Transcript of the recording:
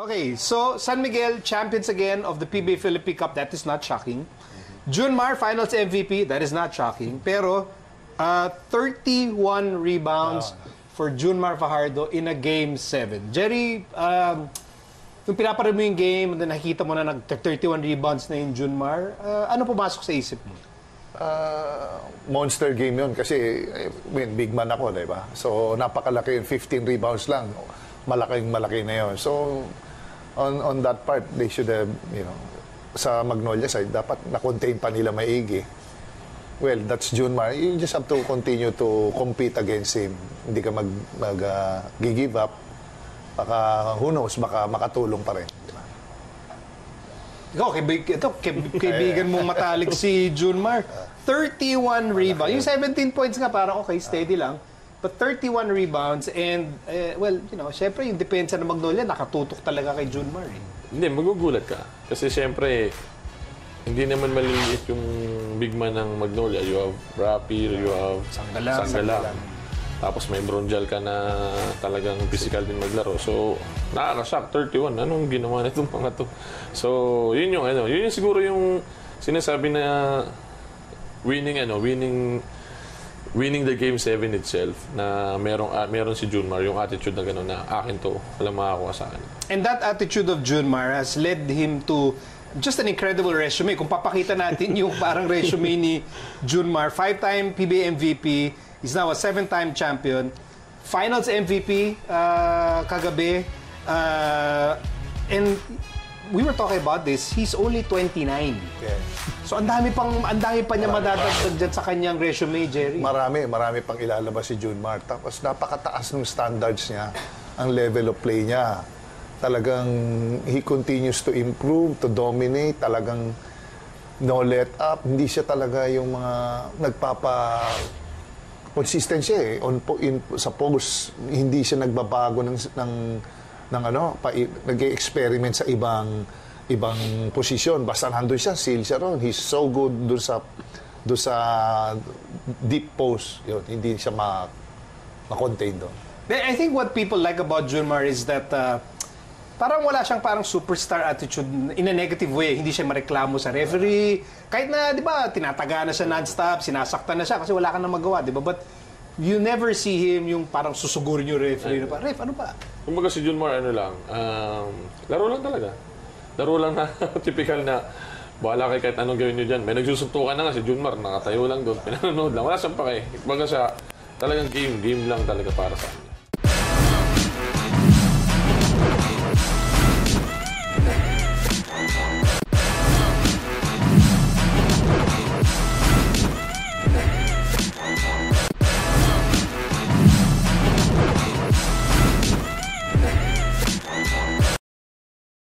Okay, so San Miguel, champions again of the PBA Philippine Cup. That is not shocking. June Mar, finals MVP. That is not shocking. Pero, 31 rebounds for June Mar Fajardo in a Game 7. Jerry, nung pinaparin mo yung game, nakikita mo na nag-31 rebounds na yung June Mar, ano pumasok sa isip mo? Monster game yun kasi big man ako, diba? So, napakalaki yun. 15 rebounds lang. Malaking-malaki na yun. So, on that part, they should have, you know, sa Magnolia side, dapat na-contain pa nila maigi. Well, that's June Mar. You just have to continue to compete against him. Hindi ka mag-give up. Baka, who knows, baka makatulong pa rin. Ikaw, kaibigan mong matalik si June Mar. 31 rebounds. Yung 17 points nga, parang okay, steady lang. But 31 rebounds and, well, you know, syempre yung depensa ng Magnolia, nakatutok talaga kay June Mar. Hindi, magugulat ka. Kasi syempre, hindi naman maliliit yung big man ng Magnolia. You have Rapper, you have Sangalang. Tapos may Bronjel ka na talagang physical din maglaro. So, nakarasak, 31. Anong ginawa na itong mga to? So, yun yung, ano, yun yung siguro yung sinasabi na winning the Game 7 itself na meron si June Mar, yung attitude na gano'n na akin to, walang makakuha sa akin. And that attitude of June Mar has led him to just an incredible resume. Kung papakita natin yung parang resume ni June Mar, 5-time PBA MVP, he's now a 7-time champion. Finals MVP kagabi. And we were talking about this. He's only 29. Yeah. So ang dami pa niya madadagdag dyan sa kanyang resume, Jerry. Marami pang ilalabas si June Mar. Tapos napakataas ng standards niya, ang level of play niya. Talagang he continues to improve, to dominate. Talagang no let up. Hindi siya talaga yung mga consistent siya eh. Sa post, hindi siya nagbabago nag-experiment sa ibang posisyon. Basta nandun siya, seal siya ron. He's so good doon sa deep post. Yun, hindi siya ma-contain doon. I think what people like about June Mar is that parang wala siyang superstar attitude in a negative way. Hindi siya mareklamo sa referee. Kahit na, di ba, tinataga na siya non-stop, sinasaktan na siya kasi wala ka na magawa, di ba? But you never see him yung parang susugurin yung referee. Ref, ano ba? Kumbaga si June Mar, ano lang, laro lang talaga. Laro lang na typical na bahala kayo kahit anong gawin nyo dyan. May nagsusuntukan na nga si June Mar, nakatayo lang doon, pinanonood lang. Wala siyang pake. Kumbaga siya, talagang game lang talaga para sa akin.